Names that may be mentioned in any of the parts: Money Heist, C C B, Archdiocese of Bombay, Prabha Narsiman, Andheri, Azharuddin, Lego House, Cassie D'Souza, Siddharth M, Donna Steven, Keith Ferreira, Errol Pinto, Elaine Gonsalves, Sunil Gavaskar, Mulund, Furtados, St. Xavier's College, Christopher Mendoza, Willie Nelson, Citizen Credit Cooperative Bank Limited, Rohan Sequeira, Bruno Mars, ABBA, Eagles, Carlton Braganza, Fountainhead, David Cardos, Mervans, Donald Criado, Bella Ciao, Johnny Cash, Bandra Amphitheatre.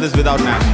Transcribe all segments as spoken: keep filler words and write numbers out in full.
do this without Nash.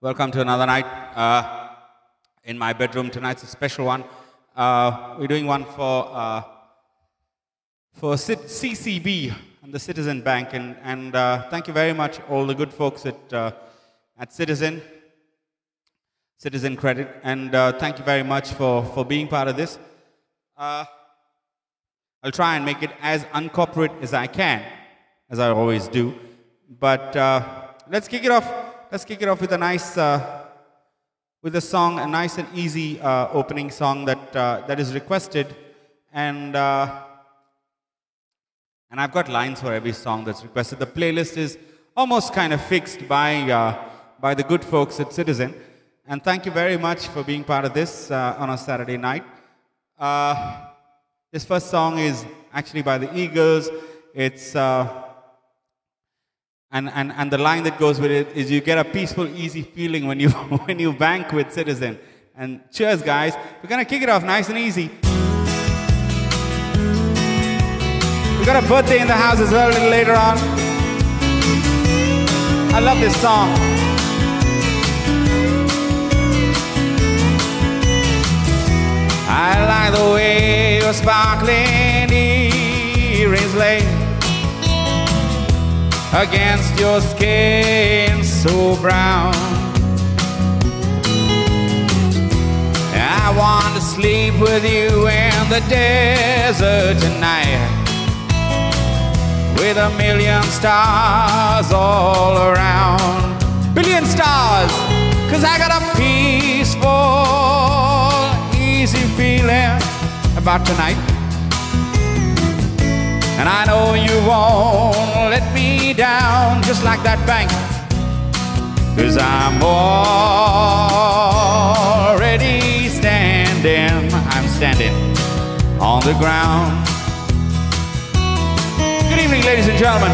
Welcome to another night uh, in my bedroom. Tonight's a special one. Uh, we're doing one for uh, for C C B and the Citizen Bank, and, and uh, thank you very much all the good folks at uh, at Citizen Citizen Credit, and uh, thank you very much for for being part of this. Uh, I'll try and make it as uncorporate as I can, as I always do. But uh, let's kick it off. Let's kick it off with a nice, uh, with a song, a nice and easy uh, opening song that uh, that is requested, and uh, and I've got lines for every song that's requested. The playlist is almost kind of fixed by uh, by the good folks at Citizen, and thank you very much for being part of this uh, on a Saturday night. Uh, this first song is actually by the Eagles. It's. Uh, And, and, and the line that goes with it is, you get a peaceful, easy feeling when you, when you bank with Citizen. And cheers, guys. We're going to kick it off nice and easy. We've got a birthday in the house as well a little later on. I love this song. I like the way your sparkling earrings lay against your skin so brown. I want to sleep with you in the desert tonight, with a million stars all around. Billion stars, cause I got a peaceful, easy feeling about tonight. And I know you won't let me down, just like that bank, cause I'm already standing, I'm standing on the ground. Good evening, ladies and gentlemen.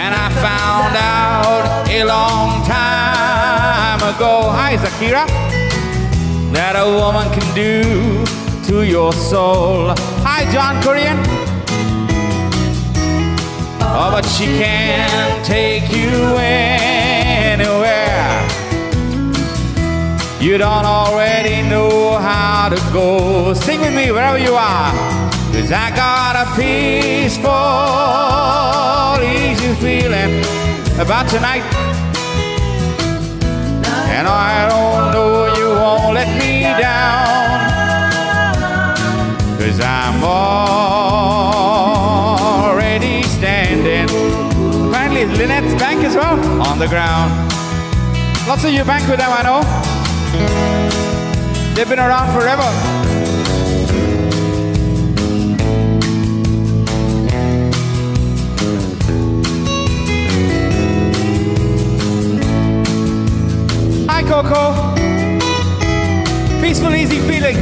And I found out a long time ago, hi Zakira, that a woman can do to your soul. Hi John Korean. Oh, but she can't take you anywhere you don't already know how gotta go. Sing with me wherever you are. Cause I got a peaceful, easy feeling about tonight. And I don't know you won't let me down. Cause I'm already standing. Apparently Lynette's bank as well, on the ground. Lots of you bank with them, I know. They've been around forever. Hi, Coco. Peaceful, easy feeling.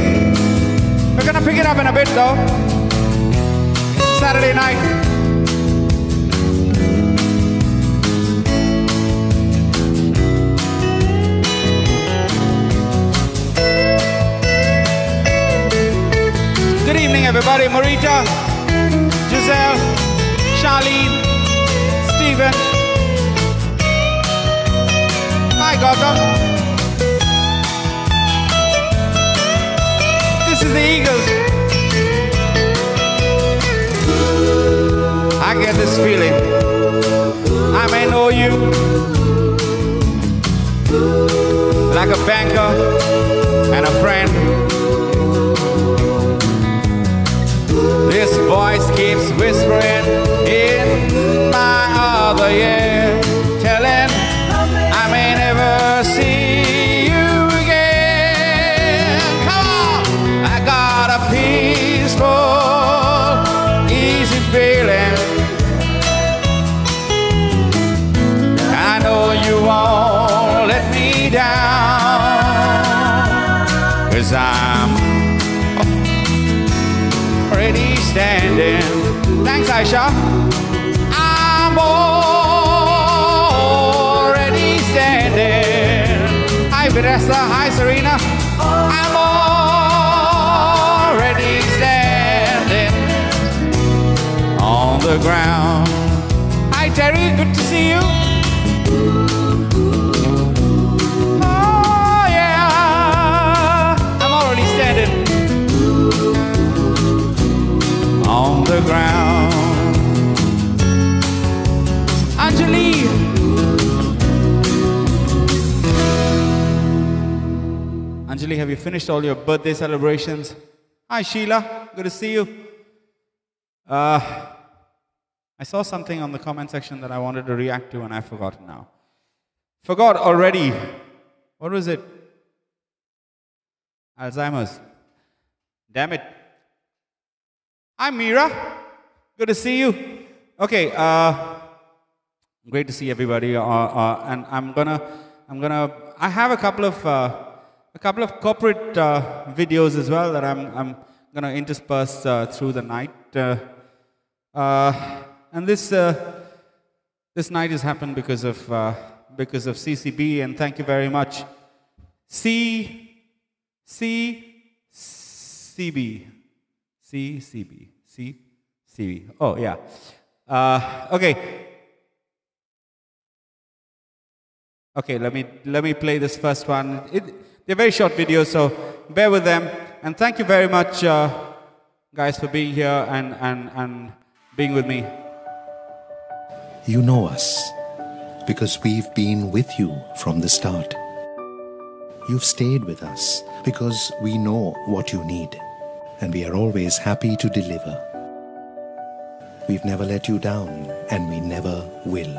We're gonna pick it up in a bit, though. Saturday night. Good evening, everybody. Marita, Giselle, Charlene, Stephen. Hi, Gotham. This is the Eagles. I get this feeling. I may know you like a banker and a friend. This voice keeps whispering in my other ear, telling I may never see you again. Come on! I got a peaceful, easy feeling. I know you won't let me down, cause I'm standing. Thanks, Aisha. I'm already standing. Hi, Vanessa. Hi, Serena. I'm already standing on the ground. Hi, Terry. Good to see you. The ground. Anjali. Anjali, have you finished all your birthday celebrations? Hi, Sheila. Good to see you. Uh, I saw something on the comment section that I wanted to react to and I forgot now. Forgot already. What was it? Alzheimer's. Damn it. Hi, Mira. Good to see you. Okay, uh, great to see everybody. Uh, uh, and I'm gonna, I'm gonna. I have a couple of, uh, a couple of corporate uh, videos as well that I'm, I'm gonna intersperse uh, through the night. Uh, uh, and this, uh, this night has happened because of, uh, because of C C B. And thank you very much, C, C, C B. C C B. C C B. Oh, yeah. Uh, okay. Okay, let me, let me play this first one. It, they're very short videos, so bear with them. And thank you very much, uh, guys, for being here and, and, and being with me. You know us because we've been with you from the start. You've stayed with us because we know what you need. And we are always happy to deliver. We've never let you down, and we never will.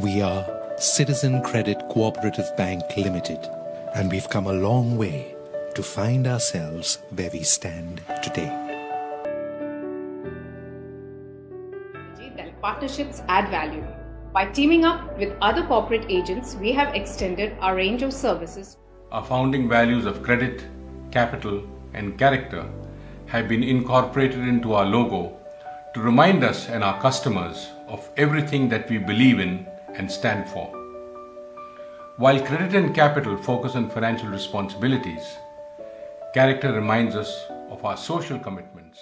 We are Citizen Credit Cooperative Bank Limited, and we've come a long way to find ourselves where we stand today. That partnerships add value. By teaming up with other corporate agents, we have extended our range of services. Our founding values of credit, capital, and character have been incorporated into our logo to remind us and our customers of everything that we believe in and stand for. While credit and capital focus on financial responsibilities, character reminds us of our social commitments.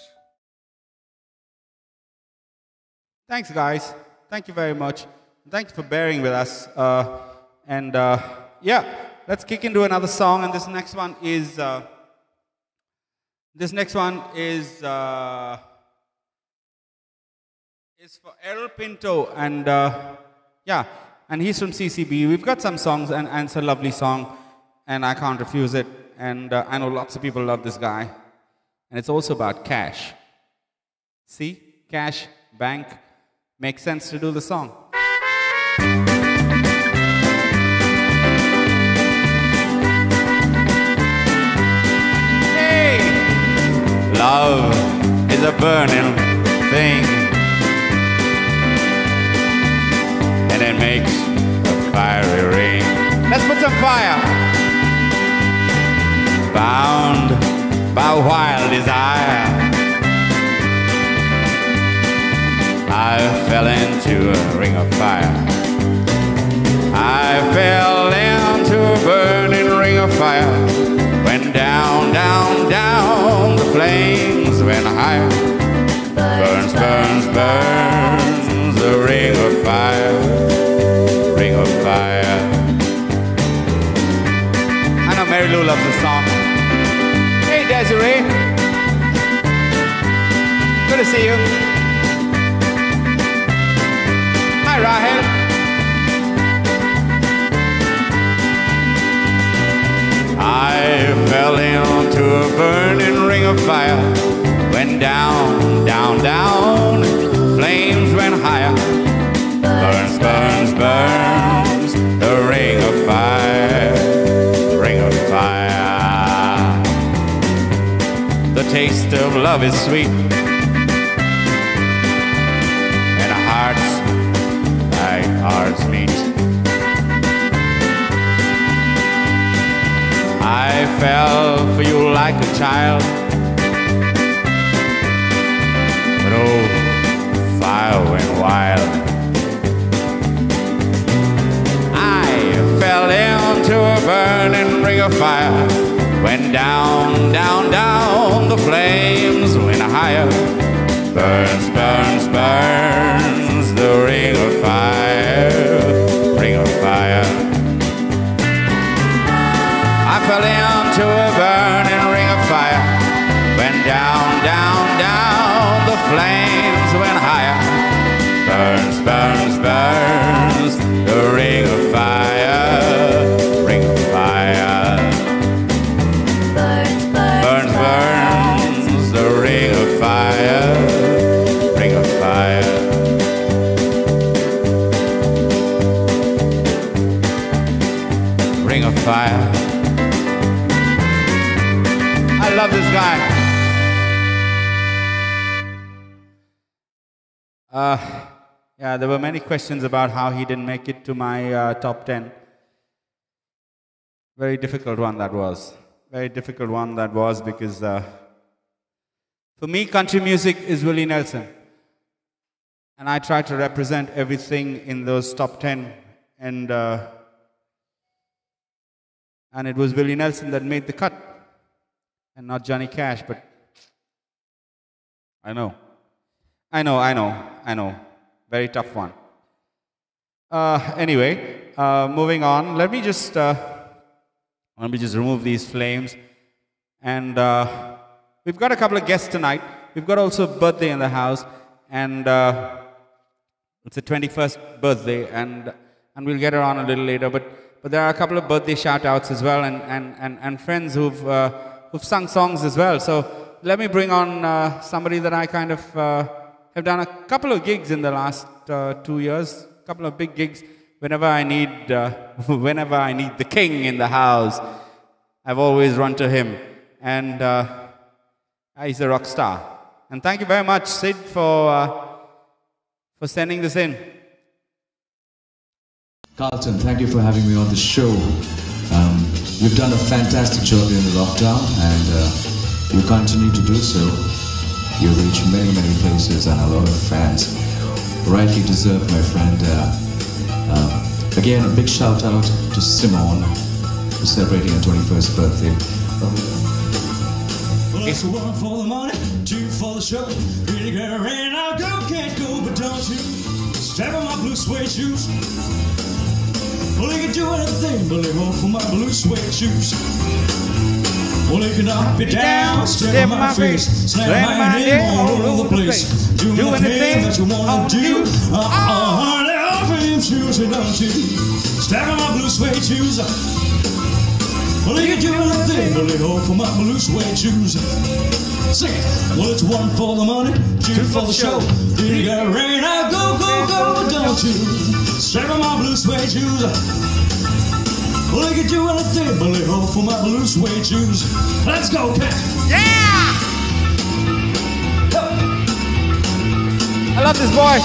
Thanks, guys. Thank you very much. Thanks for bearing with us. Uh, and uh, yeah, let's kick into another song. And this next one is... Uh, This next one is uh, is for Errol Pinto, and uh, yeah, and he's from C C B. We've got some songs, and, and it's a lovely song, and I can't refuse it. And uh, I know lots of people love this guy, and it's also about cash. See, cash, bank, makes sense to do the song. Love is a burning thing, and it makes a fiery ring. Let's put some fire. Bound by wild desire, I fell into a ring of fire. I fell into a burning ring of fire. Went down, down, down, the flames went higher. Burns, burns, burns, the ring of fire, ring of fire. I know Mary Lou loves the song. Hey Desiree, good to see you. Hi Rahel. I fell into a burning ring of fire. Went down, down, down, flames went higher. Burns, burns, burns, the ring of fire, ring of fire. The taste of love is sweet, and hearts like hearts meet. I fell for you like a child, but oh, the fire went wild. I fell into a burning ring of fire. Went down, down, down, the flames went higher. Burns, burns, burns, the ring of fire, ring of fire. I fell into a burning ring of fire. Went down, down, down, the flames went higher. Burns, burns, burns, the ring of fire, ring of fire. Burns, burns, burns, burns, the ring of fire, ring of fire. Ring of fire. I love this guy. Uh, yeah, there were many questions about how he didn't make it to my uh, top ten. Very difficult one that was. Very difficult one that was because uh, for me, country music is Willie Nelson. And I try to represent everything in those top ten. And, uh, and it was Willie Nelson that made the cut. And not Johnny Cash, but I know. I know, I know, I know. Very tough one. Uh, anyway, uh, moving on. Let me just uh, let me just remove these flames. And uh, we've got a couple of guests tonight. We've got also a birthday in the house, and uh, it's a twenty-first birthday, and and we'll get her on a little later. But but there are a couple of birthday shout-outs as well, and and and, and friends who've. Uh, who've sung songs as well. So let me bring on uh, somebody that I kind of uh, have done a couple of gigs in the last uh, two years, a couple of big gigs. Whenever I need, uh, whenever I need the king in the house, I've always run to him. And uh, he's a rock star. And thank you very much, Sid, for, uh, for sending this in. Carlton, thank you for having me on the show. Um, you've done a fantastic job during the lockdown, and uh, you continue to do so. You reach many, many places and a lot of fans. Rightly deserved, my friend. Uh, uh, again, a big shout out to Simone for celebrating her twenty-first birthday. Well, it's one for the money, two for the show. Really great rain, I'll go, can't go, but don't you step on my blue suede shoes. Well, they can do anything, but they won't for my blue suede shoes. Well, it can knock me down, straight in my face, slam my head all over the place. Do anything that you want to do. Uh, uh, I am choosing not to. Stab on my blue suede shoes. Well, you can do anything, but they go for my blue suede shoes. Sing it. Well, it's one for the money, two for the show. Then you got rain, I go, go, go, don't you? Stab on my blue suede shoes. Well, I could do anything, but I hope for my blue suede shoes. Let's go, Cat! Yeah! Oh. I love this voice.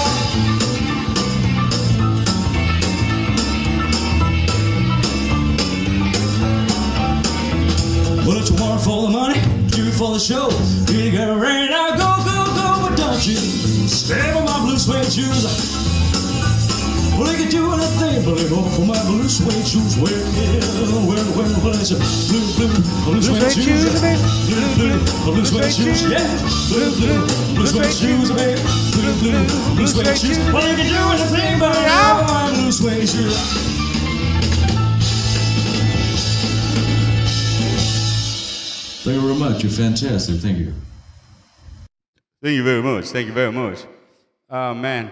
Well, it's one for the money, two for the show. You got rain, I go, go, go, but don't you step on my blue suede shoes. Well, I could do anything, but I go for my blue suede shoes. Well, well, well, well, it's a blue, blue, blue suede shoes, baby. Blue, blue, blue suede shoes, yeah. Blue, blue, blue suede shoes, baby. Blue, blue, blue suede shoes. Well, I could do anything, but I go for my blue suede shoes. Thank you very much. You're fantastic. Thank you. Thank you very much. Thank you very much. Oh, man.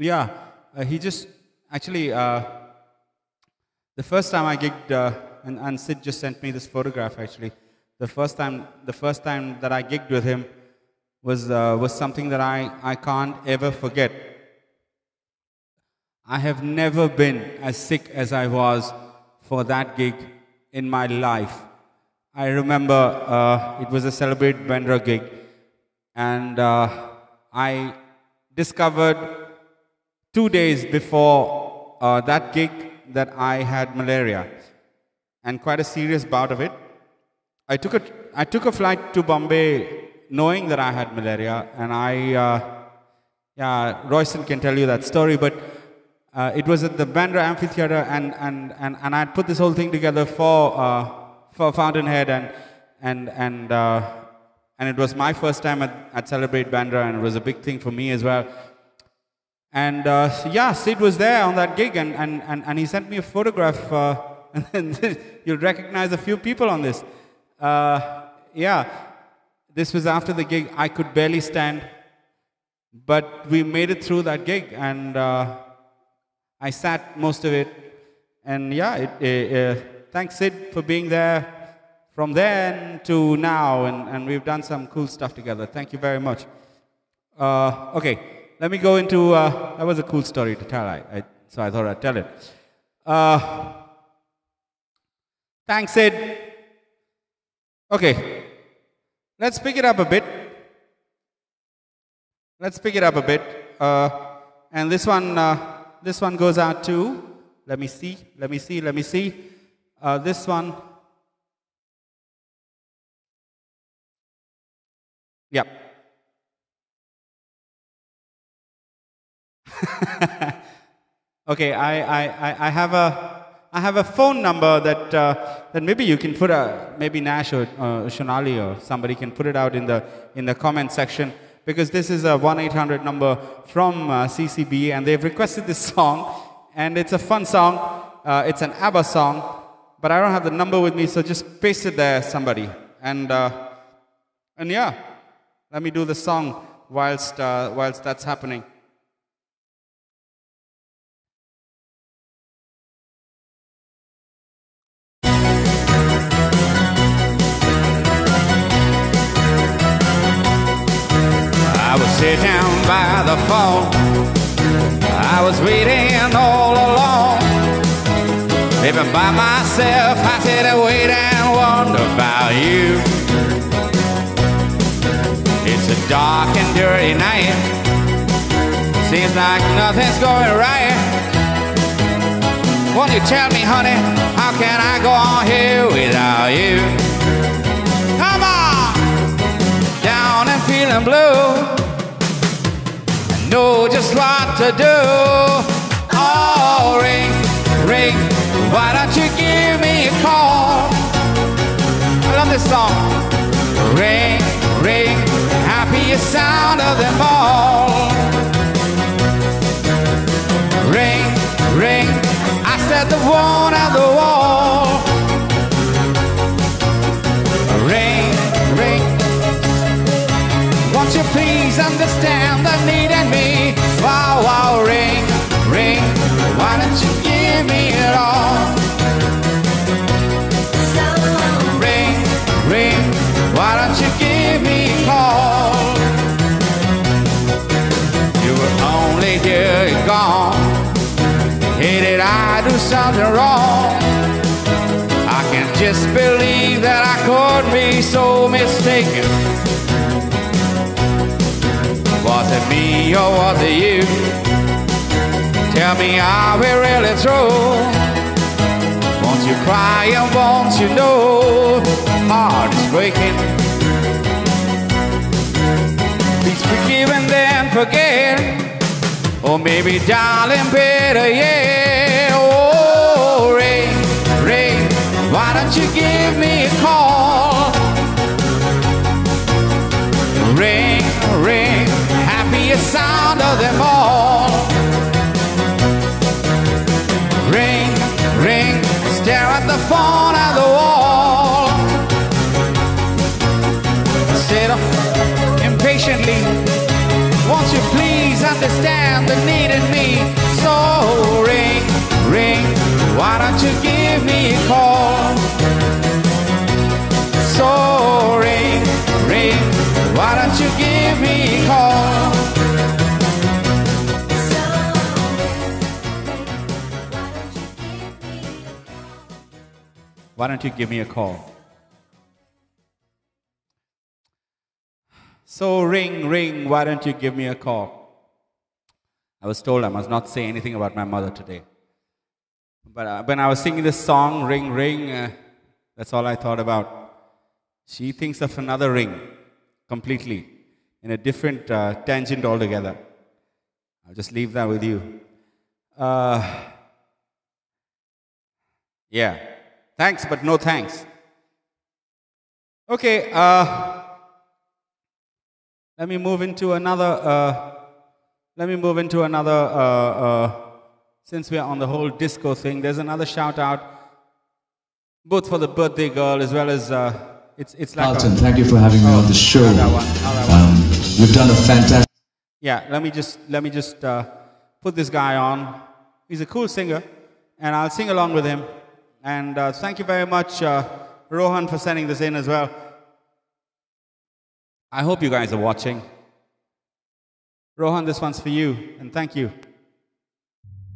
Yeah, uh, he just, actually, uh, the first time I gigged, uh, and, and Sid just sent me this photograph, actually. The first time the first time that I gigged with him was, uh, was something that I, I can't ever forget. I have never been as sick as I was for that gig in my life. I remember uh, it was a Celebrate Bandra gig, and uh, I discovered two days before uh, that gig that I had malaria and quite a serious bout of it. I took a, I took a flight to Bombay knowing that I had malaria, and I, uh, yeah, Royston can tell you that story, but uh, it was at the Bandra Amphitheatre, and, and, and, and I had put this whole thing together for, uh, for Fountainhead, and, and, and, uh, and it was my first time at, at Celebrate Bandra, and it was a big thing for me as well. And uh, yeah, Sid was there on that gig, and, and, and, and he sent me a photograph, uh, and you'll recognize a few people on this. Uh, yeah, this was after the gig. I could barely stand, but we made it through that gig, and uh, I sat most of it. And yeah, it, it, it, thanks Sid for being there from then to now, and, and we've done some cool stuff together. Thank you very much. Uh, okay. Let me go into, uh, that was a cool story to tell, I, I, so I thought I'd tell it. Uh, thanks, Sid. Okay, let's pick it up a bit. Let's pick it up a bit. Uh, and this one, uh, this one goes out to, let me see, let me see, let me see. Uh, this one. Yeah. Okay, I, I, I have a I have a phone number that uh, that maybe you can put a maybe Nash or uh, Shonali or somebody can put it out in the in the comment section, because this is a one eight hundred number from uh, C C B, and they've requested this song, and it's a fun song. Uh, it's an ABBA song, but I don't have the number with me, so just paste it there, somebody, and uh, and yeah, let me do the song whilst uh, whilst that's happening. Sit down by the phone, I was waiting all alone. Living by myself, I sit and wait and wonder about you. It's a dark and dirty night, seems like nothing's going right. Won't you tell me, honey, how can I go on here without you? Come on! Down and feeling blue, know just what to do. Oh, ring, ring, why don't you give me a call? I love this song. Ring, ring, happiest sound of them all. Ring, ring, I said the one on the wall. Won't you please understand the need in me? Wow, wow, ring, ring, why don't you give me it all? Ring, ring, why don't you give me a call? You were only here and gone. Hey, did I do something wrong? Just believe that I could be so mistaken. Was it me or was it you? Tell me, are we really through? Won't you cry and won't you know? Heart is breaking. Please forgive and then forget. Or maybe, darling, better yet. Oh, ring, ring. Why don't you give me a call? Ring, ring, happiest sound of them all. Ring, ring, stare at the phone at the wall. Sit up impatiently. Won't you please understand the need in me? So ring, ring, why don't you give me a call? So ring, ring, why don't you give me a call? So ring, why don't you give me a call? Why don't you give me a call? So ring, ring, why don't you give me a call? I was told I must not say anything about my mother today. But uh, when I was singing this song, Ring, Ring, uh, that's all I thought about. She thinks of another ring, completely, in a different uh, tangent altogether. I'll just leave that with you. Uh, yeah. Thanks, but no thanks. Okay. Uh, let me move into another, uh, let me move into another, uh, uh, since we are on the whole disco thing, there's another shout out, both for the birthday girl as well as uh, it's it's like Carlton. Thank you for having me on the show. Another one, another one. Um, you've done a fantastic. Yeah, let me just let me just uh, put this guy on. He's a cool singer, and I'll sing along with him. And uh, thank you very much, uh, Rohan, for sending this in as well. I hope you guys are watching. Rohan, this one's for you, and thank you.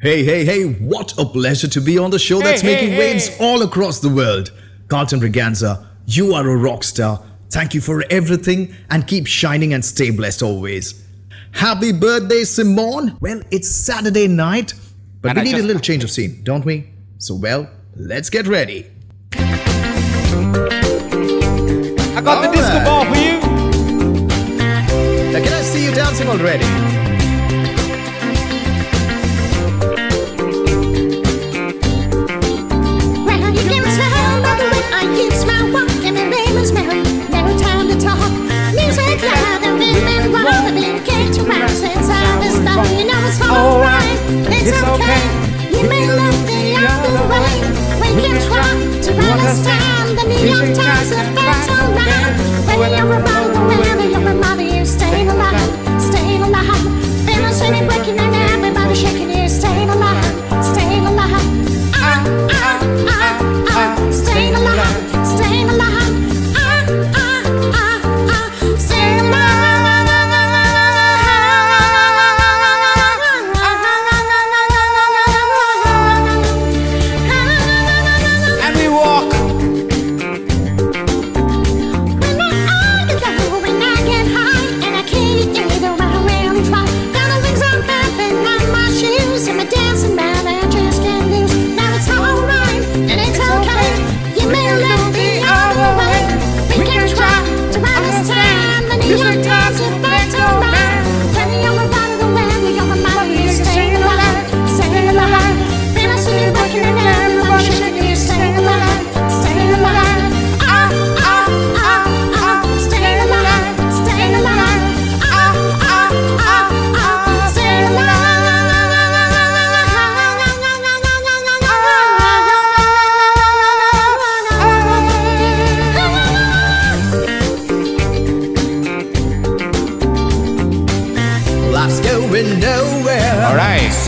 Hey, hey, hey, what a pleasure to be on the show hey, that's making hey, waves hey. all across the world. Carlton Braganza, you are a rock star. Thank you for everything and keep shining and stay blessed always. Happy birthday, Simone. Well, it's Saturday night, but and we I need just... a little change of scene, don't we? So, well, let's get ready. I got all the disco right. ball for you. Now, can I see you dancing already? It's okay, you may love the other way. When you try to understand the New York Times effects online. When you're about the weather, you're my mother, you're staying alive, staying alive. Finishing and breaking and everybody shaking, you're staying alive, staying alive. Ah, ah, ah, ah, staying alive, staying alive. Ah, ah, ah, ah, staying alive.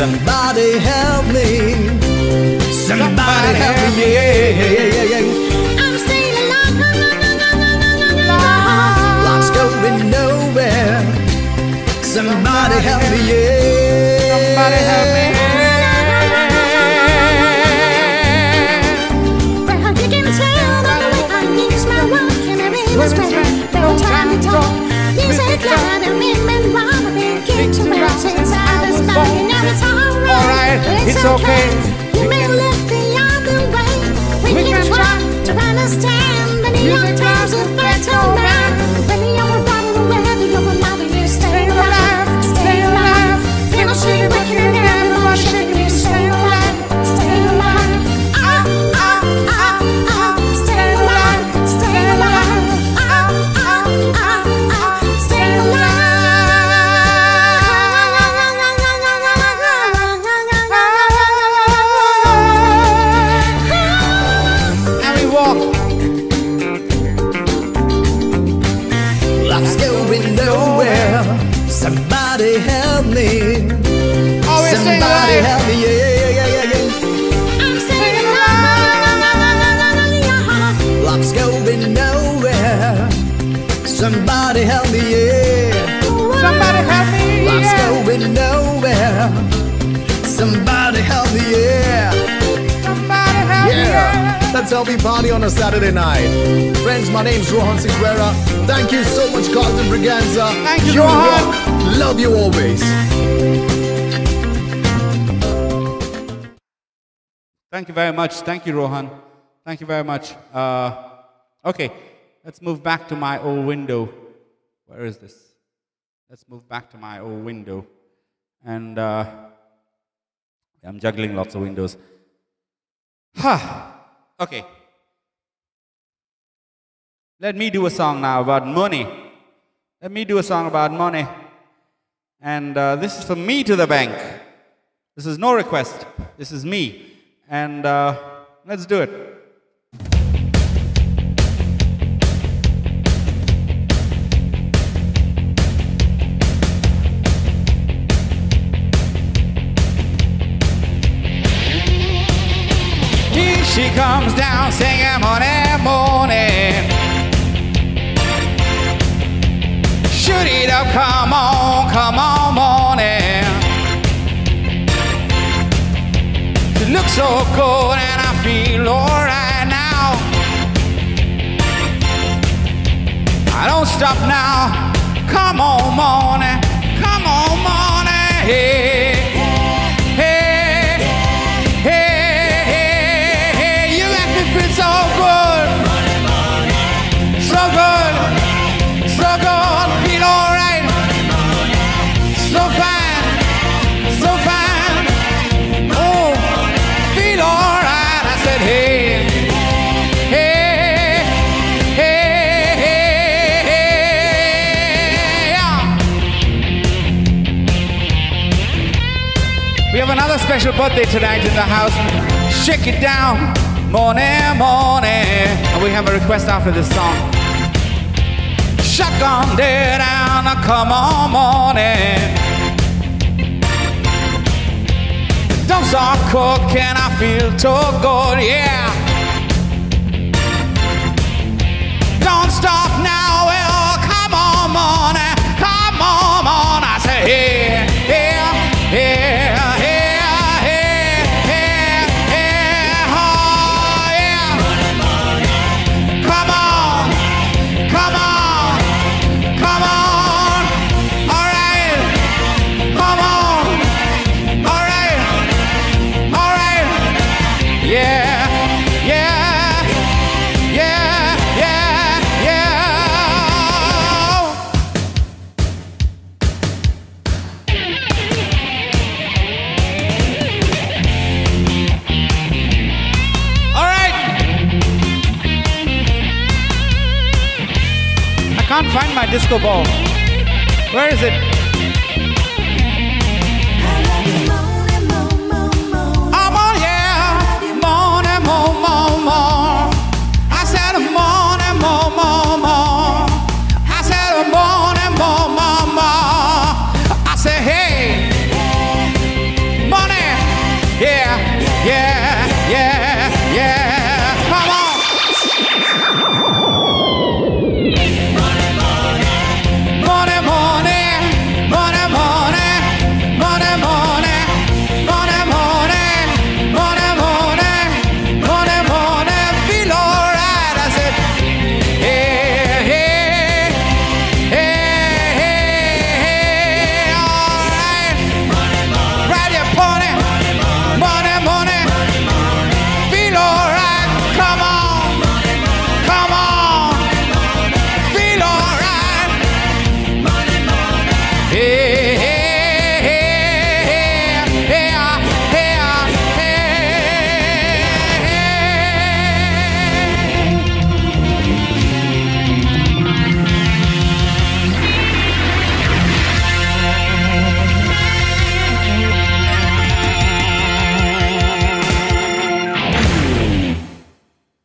Somebody help me. Somebody help me. I'm still alive. Lots going nowhere. Somebody help me. Somebody help me. Well, I can tell by the way I use my walk and I read my spread. No time to talk. Years ago, I remember being kicked to mountains. I was born. Now it's all right. It's okay. You may look the other way. We can try to understand. Many young times are threats all around. Many young ones are whether you're a mother, you stay alive. Stay alive. You don't see waking up and washing. You stay alive. Stay alive. Ah, ah, ah, ah. Stay alive. Stay alive. Ah, ah, ah, ah. Stay alive. Somebody help me. Oh, somebody help me. Yeah, yeah, yeah, yeah. I'm singing along. Lots going nowhere. Somebody help me. Yeah. Somebody help me. Lots going nowhere. Somebody help me. Yeah. Somebody help me. Yeah. Let's help me party on a Saturday night. Friends, my name's Rohan Sequeira. Thank you so much, Carlton Braganza. Thank you, Rohan. Love you always. Thank you very much. Thank you, Rohan. Thank you very much. Uh, okay, let's move back to my old window. Where is this? Let's move back to my old window. And uh, I'm juggling lots of windows. Ha! Huh. Okay. Let me do a song now about money. Let me do a song about money. And uh, this is from me to the bank. This is no request. This is me. And uh, let's do it. Here she comes down singing morning, morning. Shoot it up, come on, come on, morning. You look so good and I feel alright now. I don't stop now. Come on, morning, come on, morning. Hey, hey, hey, hey, hey. You make me feel so good. So good, so good. Feel alright. So fine, so fine. Oh, feel alright. I said, hey, hey, hey, hey, hey, yeah. We have another special birthday tonight in the house. Shake it down, morning, morning. And we have a request after this song. Shuck on dead down, come on, morning. Doves are cooking, I feel too good, yeah. Don't stop now, well, come on, morning, come on, morning. I say, hey, yeah, yeah, yeah. I can't find my disco ball. Where is it? I'm on, yeah. Morning, more, more, more. I said, morning, more, more, more. I said, morning, more, more, more. I said, hey.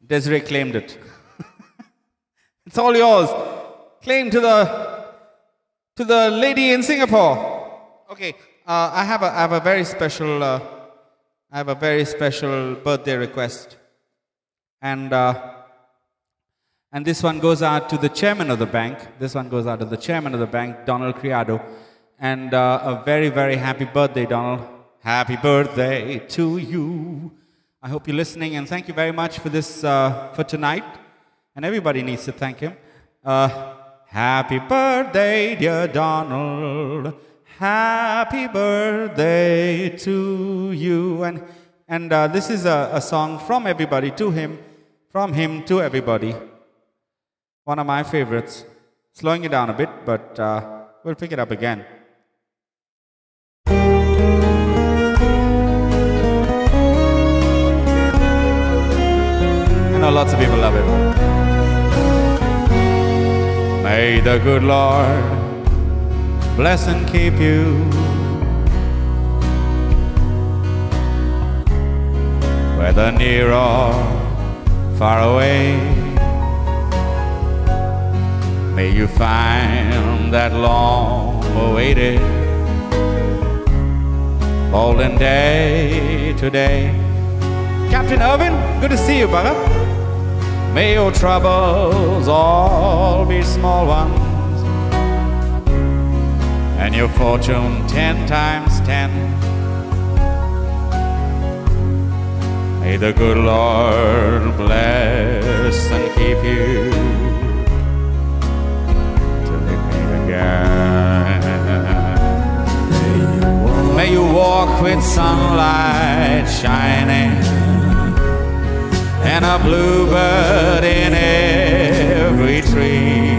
Desiree claimed it. It's all yours. Claim to the to the lady in Singapore. Okay, uh, I have a I have a very special uh, I have a very special birthday request, and uh, and this one goes out to the chairman of the bank. This one goes out to the chairman of the bank, Donald Criado, and uh, a very very happy birthday, Donald. Happy birthday to you. I hope you're listening, and thank you very much for this, uh, for tonight. And everybody needs to thank him. Uh, happy birthday, dear Donald. Happy birthday to you. And and uh, this is a, a song from everybody to him, from him to everybody. One of my favorites. Slowing it down a bit, but uh, we'll pick it up again. Lots of people love it. May the good Lord bless and keep you. Whether near or far away, may you find that long-awaited golden day today. Captain Irvin, good to see you, brother. May your troubles all be small ones, and your fortune ten times ten. May the good Lord bless and keep you till we meet again. May you walk with sunlight shining, and a bluebird in every tree.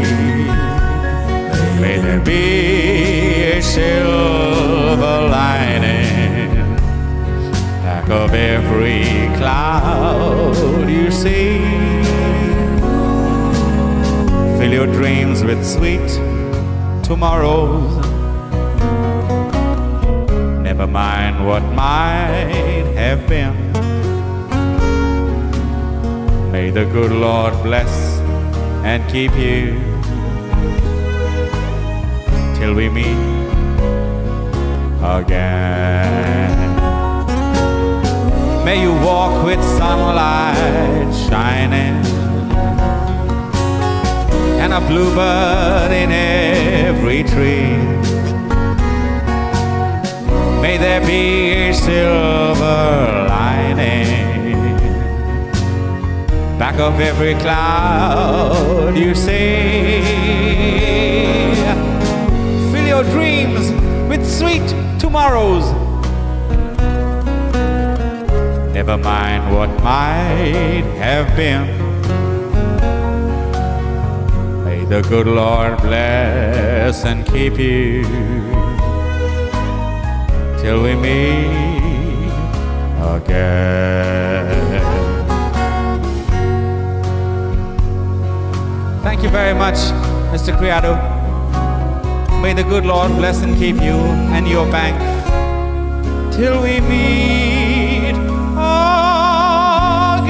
May there be a silver lining back of every cloud you see. Fill your dreams with sweet tomorrows. Never mind what might have been. May the good Lord bless and keep you till we meet again. May you walk with sunlight shining, and a bluebird in every tree. May there be a silver lining back of every cloud you see. Fill your dreams with sweet tomorrows. Never mind what might have been. May the good Lord bless and keep you till we meet again. Thank you very much, Mister Criado. May the good Lord bless and keep you and your bank till we meet again.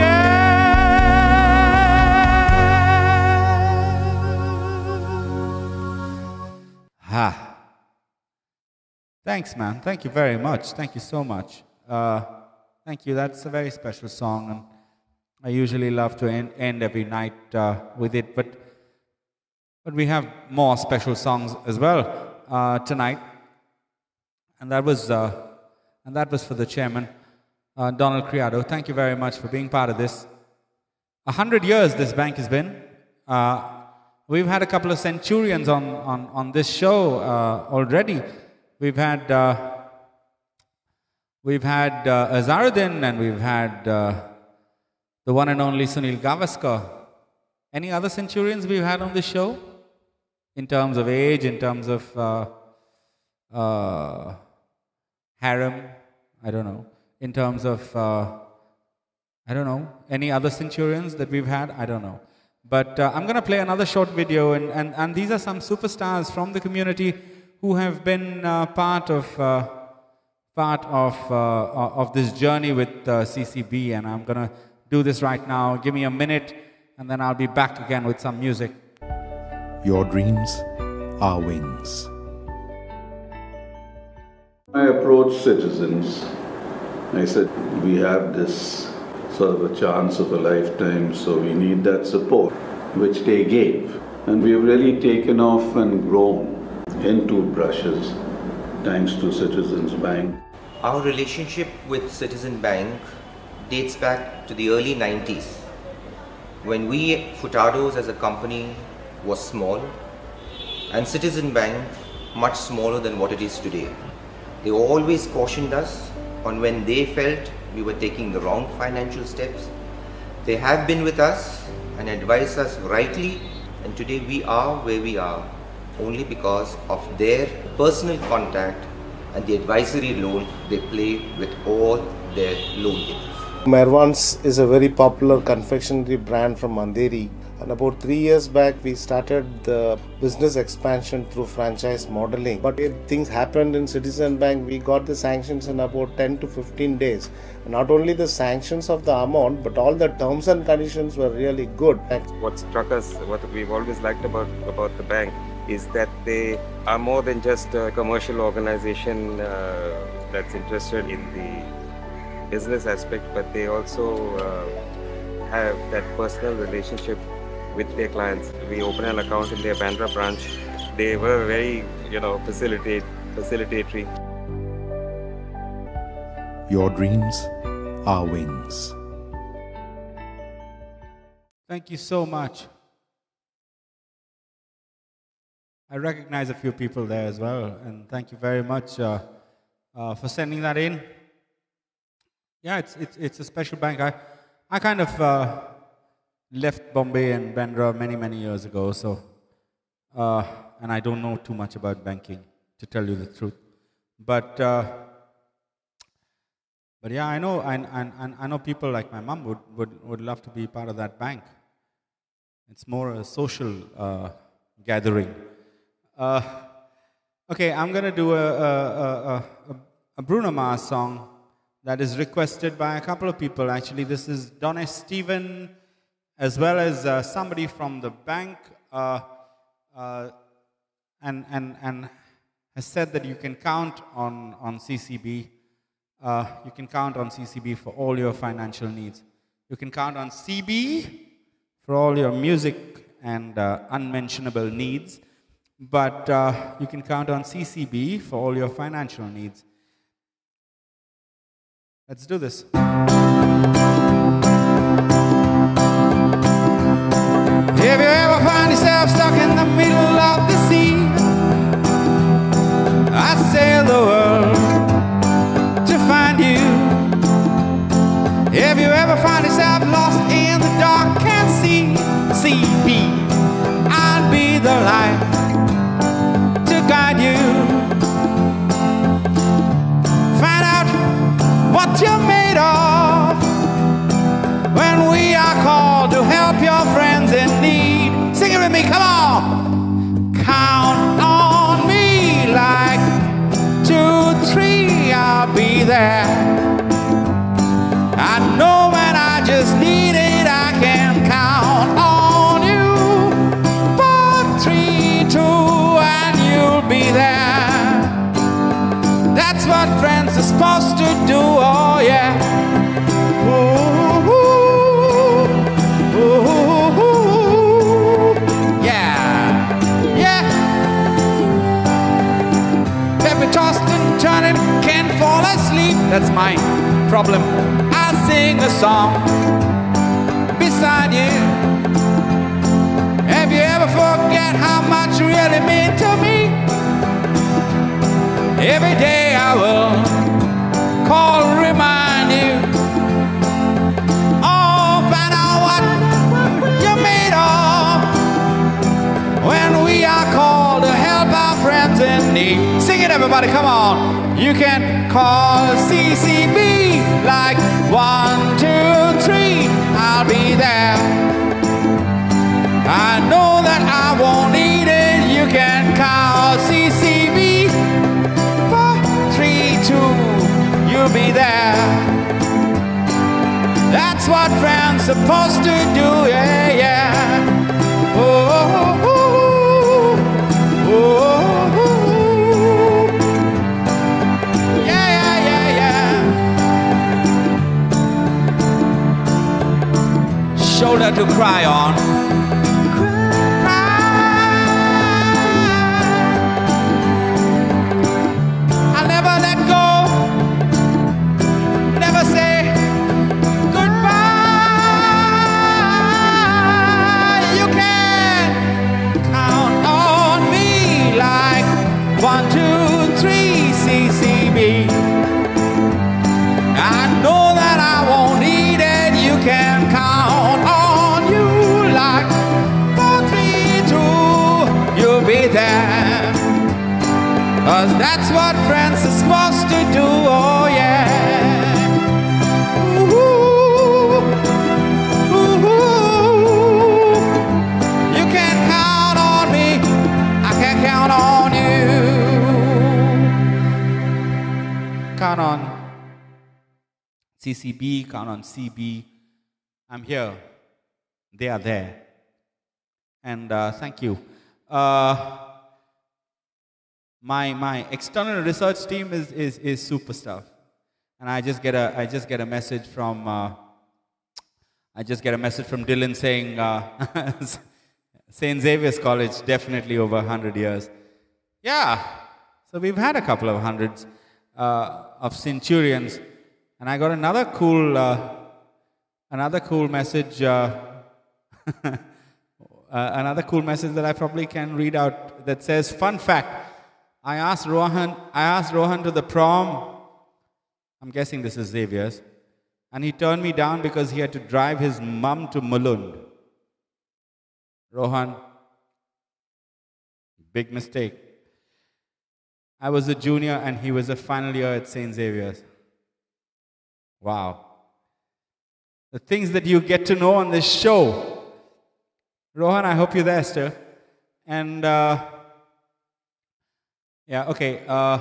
Ha. Thanks, man. Thank you very much. Thank you so much. Uh, thank you. That's a very special song. And I usually love to end, end every night uh, with it, but but we have more special songs as well uh, tonight, and that was uh, and that was for the chairman, uh, Donald Criado. Thank you very much for being part of this. A hundred years this bank has been. Uh, we've had a couple of centurions on on on this show uh, already. We've had uh, we've had uh, Azharuddin, and we've had. Uh, The one and only Sunil Gavaskar. Any other centurions we've had on this show? In terms of age, in terms of uh, uh, harem, I don't know. In terms of, uh, I don't know, any other centurions that we've had? I don't know. But uh, I'm going to play another short video, and, and, and these are some superstars from the community who have been uh, part of... Uh, part of, uh, of this journey with uh, C C B, and I'm going to do this right now. Give me a minute and then I'll be back again with some music. Your dreams are wings. I approached Citizens. I said, we have this sort of a chance of a lifetime, so we need that support, which they gave. And we have really taken off and grown into brushes, thanks to Citizens Bank. Our relationship with Citizen Bank dates back to the early nineties, when we, Furtados as a company, was small, and Citizen Bank much smaller than what it is today. They always cautioned us on when they felt we were taking the wrong financial steps. They have been with us and advised us rightly, and today we are where we are only because of their personal contact and the advisory role they play with all their loan givers. Mervans is a very popular confectionery brand from Andheri, and about three years back we started the business expansion through franchise modeling. But if things happened in Citizen Bank, we got the sanctions in about ten to fifteen days. Not only the sanctions of the amount, but all the terms and conditions were really good. What struck us, what we've always liked about, about the bank, is that they are more than just a commercial organization uh, that's interested in the business aspect, but they also uh, have that personal relationship with their clients. We opened an account in their Bandra branch. They were very, you know, facilitate, facilitatory. Your dreams are wings. Thank you so much. I recognize a few people there as well, and thank you very much uh, uh, for sending that in. Yeah, it's, it's, it's a special bank. I, I kind of... Uh, left Bombay and Bandra many, many years ago, so uh, and I don't know too much about banking, to tell you the truth. But uh, but yeah, I know, and and and I know people like my mum would would would love to be part of that bank. It's more a social uh, gathering. Uh, okay, I'm gonna do a a, a a Bruno Mars song that is requested by a couple of people. Actually, this is Donna Steven, as well as uh, somebody from the bank, uh, uh, and, and, and has said that you can count on, on C C B. Uh, you can count on C C B for all your financial needs. You can count on C B for all your music and uh, unmentionable needs, but uh, you can count on C C B for all your financial needs. Let's do this. If you ever find yourself stuck in the middle of the sea, I'd sail the world to find you. If you ever find yourself lost in the dark and see, see me, I'd be the light to guide you. Find out what you're made of when we are called to help your friends in need. Sing it with me, come on. Count on me like two, three, I'll be there. I know when I just need it, I can count on you. Four, three, two, and you'll be there. That's what friends are supposed to do, oh yeah. Ooh. Tossed and turning, can't fall asleep. That's my problem. I sing a song beside you. If you ever forget how much you really mean to me, every day I will call and remind you. Oh, find out what you're made of when we are called to help our friends in need. Everybody, come on. You can call C C B like one, two, three. I'll be there. I know that I won't need it. You can call C C B. Four, three, two. You'll be there. That's That's what friends supposed to do, yeah, yeah. Oh, oh, oh, oh, oh. Yeah, yeah, yeah, yeah. Shoulder to cry on. Cause that's what friends are supposed to do, oh yeah. Ooh, ooh, ooh. You can count on me, I can count on you. Count on C C B, count on C B. I'm here, they are there. And uh, thank you. Uh, My, my external research team is, is, is super stuff. And I just get a, I just get a message from, uh, I just get a message from Dylan saying, uh, Saint Xavier's College, definitely over one hundred years. Yeah, so we've had a couple of hundreds uh, of centurions. And I got another cool, uh, another cool message, uh, uh, another cool message that I probably can read out that says, fun fact. I asked Rohan, I asked Rohan to the prom, I'm guessing this is Xavier's, and he turned me down because he had to drive his mum to Mulund. Rohan, big mistake. I was a junior and he was a final year at Saint Xavier's. Wow. The things that you get to know on this show. Rohan, I hope you're there, sir. And, uh, yeah, okay, uh,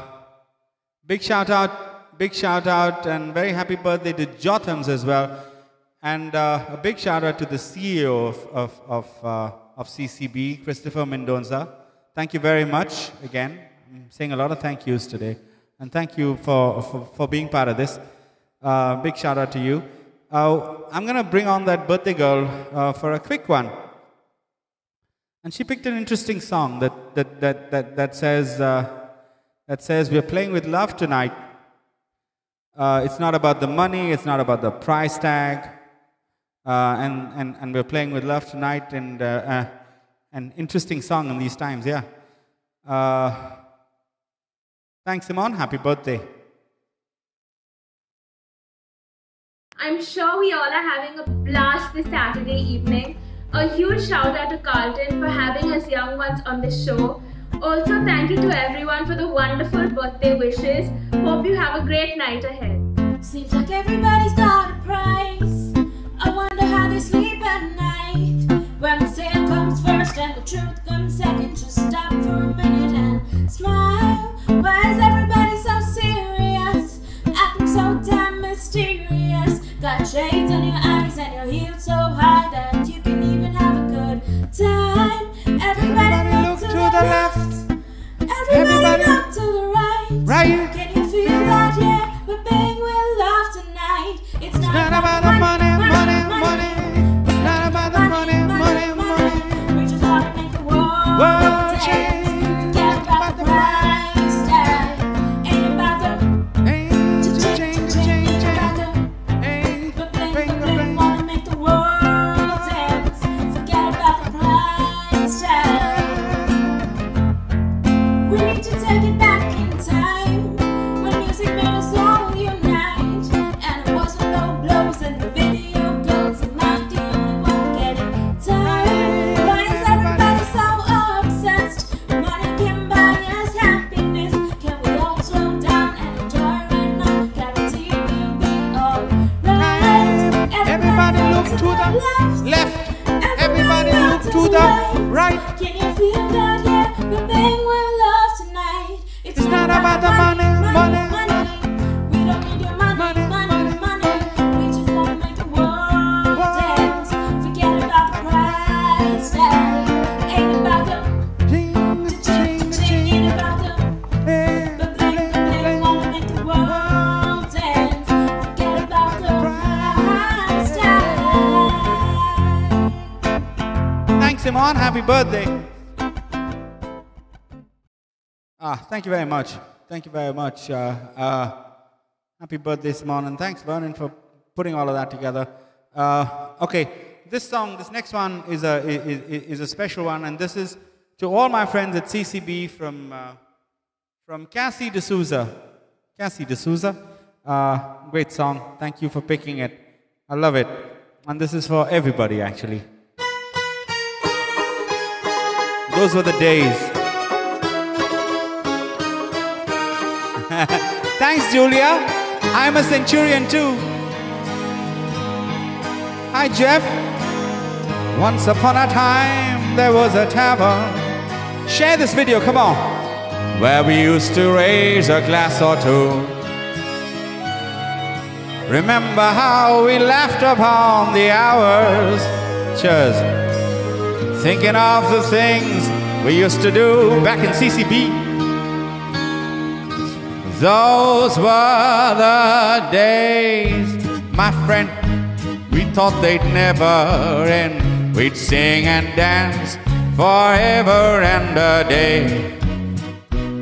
big shout out, big shout out, and very happy birthday to Jothams as well. And uh, a big shout out to the C E O of, of, of, uh, of C C B, Christopher Mendoza. Thank you very much again. I'm saying a lot of thank yous today. And thank you for, for, for being part of this. Uh, big shout out to you. Uh, I'm gonna bring on that birthday girl uh, for a quick one. And she picked an interesting song that, that, that, that, that says, uh, that says we're playing with love tonight. Uh, it's not about the money, it's not about the price tag. Uh, and, and, and we're playing with love tonight, and uh, uh, an interesting song in these times, yeah. Uh, thanks, Simon. Happy birthday. I'm sure we all are having a blast this Saturday evening. A huge shout out to Carlton for having us young ones on the show. Also, thank you to everyone for the wonderful birthday wishes. Hope you have a great night ahead. Seems like everybody's got a price. I wonder how they sleep at night. When the sale comes first and the truth comes second, just stop for a minute and smile. Why is everybody so serious? Acting so damn mysterious. Got shades on your eyes and your heels so high that you can even have a good time. Everybody, everybody look to, to the left, left. Everybody, everybody look to the right. Right. Can you feel that? Yeah, we're paying with love tonight. It's not, not about, about the money, money, money, money, money. It's not about the money, money, money, money, money. We just want to make the world, world change. Money, money, we don't need your money, money, money, money, we just wanna make the world on, happy birthday. Ah, thank you very much. Thank you very much. Uh, uh, happy birthday, Simon, and thanks, Vernon, for putting all of that together. Uh, okay, this song, this next one is a, is, is a special one, and this is to all my friends at C C B from, uh, from Cassie D'Souza. Cassie D'Souza, uh, great song. Thank you for picking it. I love it. And this is for everybody, actually. Those were the days. Thanks, Julia. I'm a centurion too. Hi, Jeff. Once upon a time, there was a tavern. Share this video, come on. Where we used to raise a glass or two. Remember how we laughed upon the hours. Cheers. Thinking of the things we used to do back in C C B. Those were the days, my friend. We thought they'd never end. We'd sing and dance forever and a day.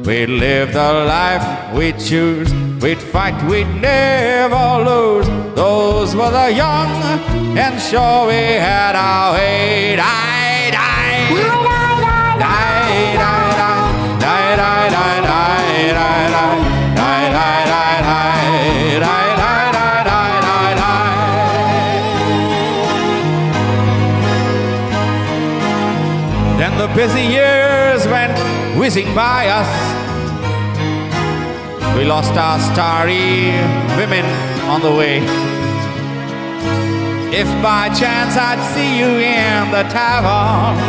We'd live the life we choose. We'd fight, we'd never lose. Those were the young, and sure we had our way. Die, die, die, die, die, die, die, die, die, die, die. Busy years went whizzing by us. We lost our starry women on the way. If by chance I'd see you in the tavern,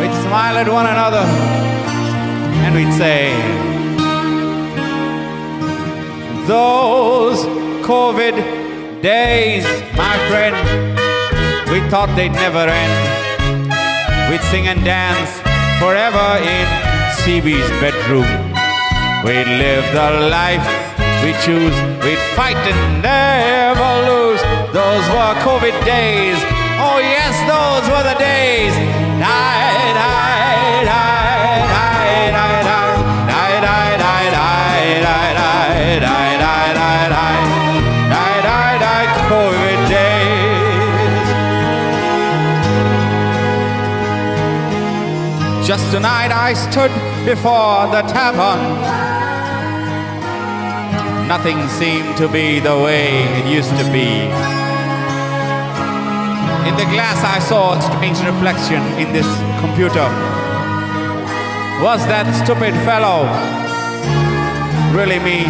we'd smile at one another and we'd say, those COVID days, my friend, we thought they'd never end. We'd sing and dance forever in C B's bedroom. We'd live the life we choose. We'd fight and never lose. Those were COVID days. Oh yes, those were the days. Die, die, die, die, die, die. Just tonight I stood before the tavern. Nothing seemed to be the way it used to be. In the glass I saw a strange reflection in this computer. Was that stupid fellow really me?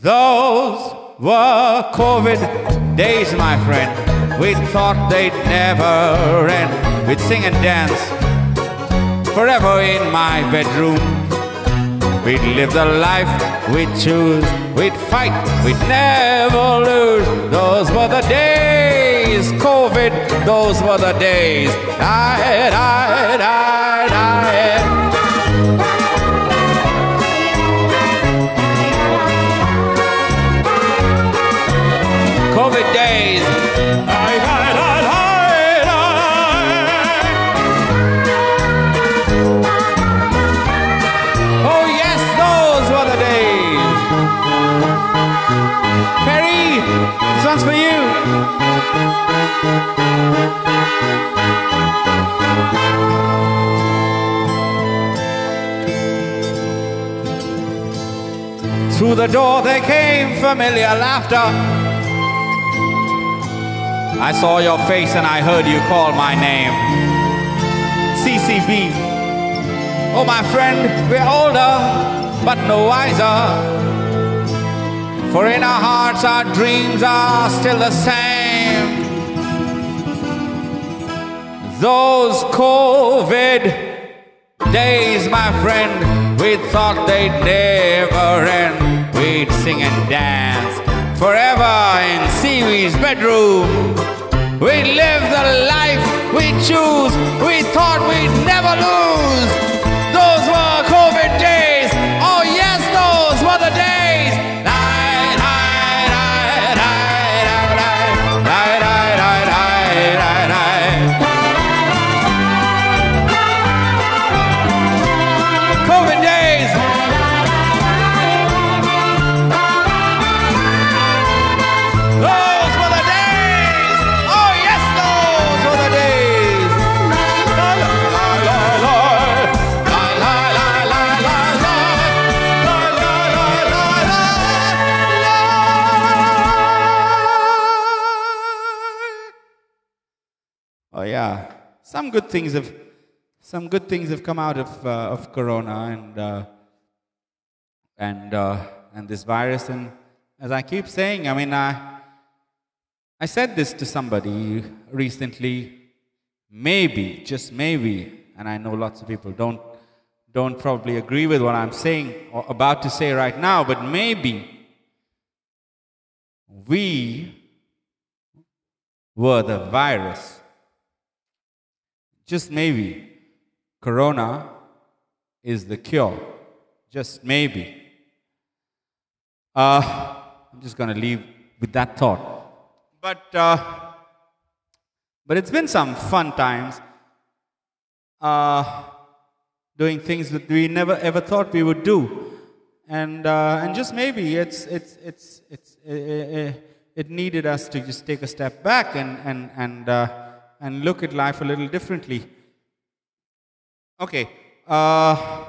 Those were COVID days, my friend. We thought they'd never end. We'd sing and dance forever in my bedroom. We'd live the life we'd choose. We'd fight, we'd never lose. Those were the days, COVID, those were the days. I, I, I, I. COVID days. This one's for you. Through the door there came familiar laughter. I saw your face and I heard you call my name. C C B. Oh my friend, we're older, but no wiser. For in our hearts our dreams are still the same. Those COVID days, my friend, we thought they'd never end. We'd sing and dance forever in Siwi's bedroom. We'd live the life we choose. We thought we'd never lose. Those were COVID days. Oh yes, those were the days. Life. yeah, some good things have some good things have come out of uh, of Corona and uh, and uh, and this virus. And as I keep saying, I mean, I I said this to somebody recently. Maybe, just maybe, and I know lots of people don't don't probably agree with what I'm saying or about to say right now, but maybe we were the virus. Just maybe Corona is the cure. Just maybe. Uh, I'm just going to leave with that thought. But uh, but it's been some fun times uh, doing things that we never ever thought we would do, and uh, and just maybe it's it's it's it's it, it needed us to just take a step back and and and. Uh, and look at life a little differently. Okay, uh,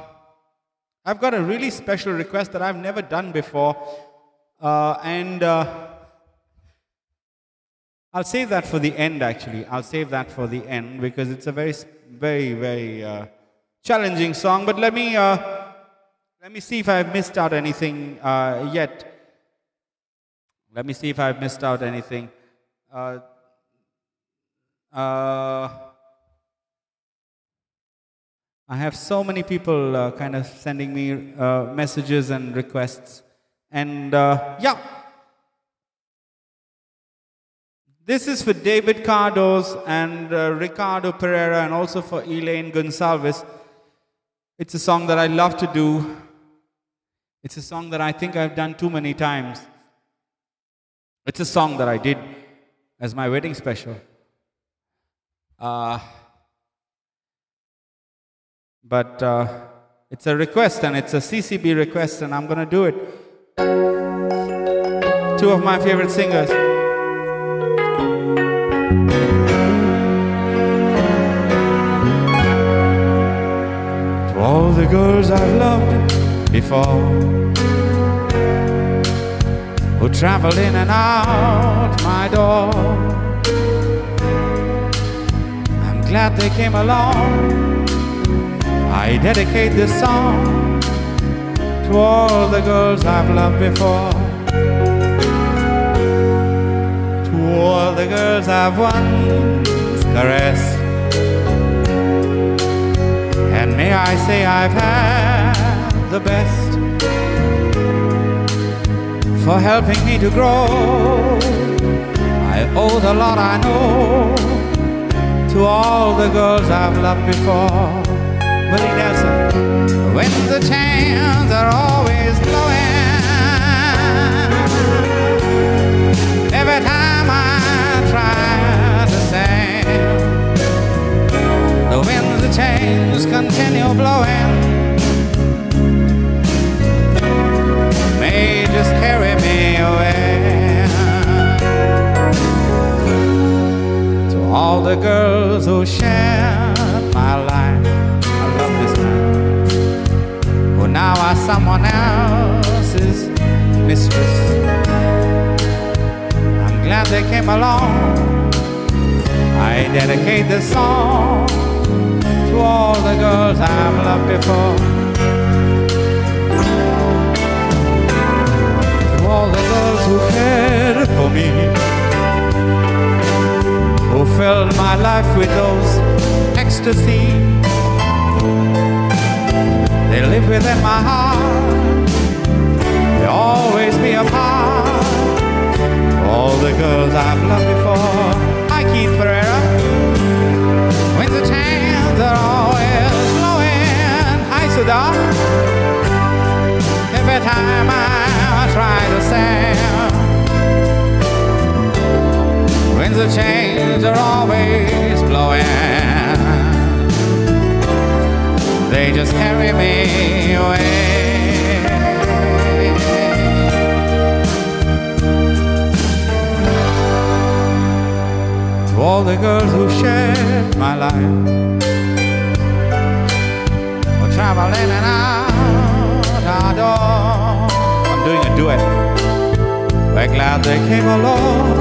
I've got a really special request that I've never done before, uh, and uh, I'll save that for the end, actually. I'll save that for the end, because it's a very, very, very uh, challenging song, but let me, uh, let me see if I've missed out anything uh, yet. Let me see if I've missed out anything. Uh, Uh, I have so many people uh, kind of sending me uh, messages and requests, and uh, yeah, this is for David Cardos and uh, Ricardo Pereira, and also for Elaine Gonsalves. It's a song that I love to do. It's a song that I think I've done too many times. It's a song that I did as my wedding special. Uh, but uh, it's a request, and it's a C C B request, and I'm gonna do it. Two of my favorite singers. To all the girls I've loved before, who traveled in and out my door, glad they came along. I dedicate this song to all the girls I've loved before, to all the girls I've once caressed. And may I say I've had the best, for helping me to grow. I owe the lot I know to all the girls I've loved before. Willie Nelson. When the chains are always blowing, every time I try to sing, the wind, the chains continue blowing, may just carry me away. All the girls who shared my life, I love this man, who now are someone else's mistress. I'm glad they came along. I dedicate this song to all the girls I've loved before, to all the girls who cared for me, who filled my life with those ecstasy. They live within my heart, they'll always be a part. All the girls I've loved before. I Keith Ferreira. When the chains are always blowing, I Siddharth. Every time I try to sing, winds of change are always blowing, they just carry me away. To all the girls who shared my life, who travel in and out our door, I'm doing a duet. We're glad they came along.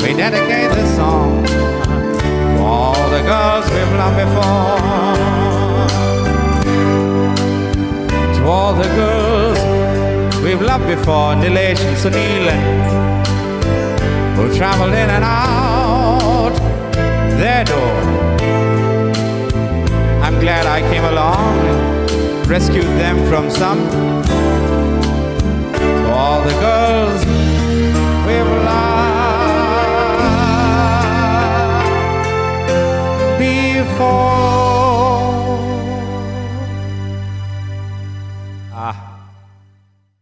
We dedicate this song all the girls we've loved before. To all the girls we've loved before, Nilesh and Sunil and who traveled in and out their door. I'm glad I came along and rescued them from some. To all the girls we've loved before. Ah,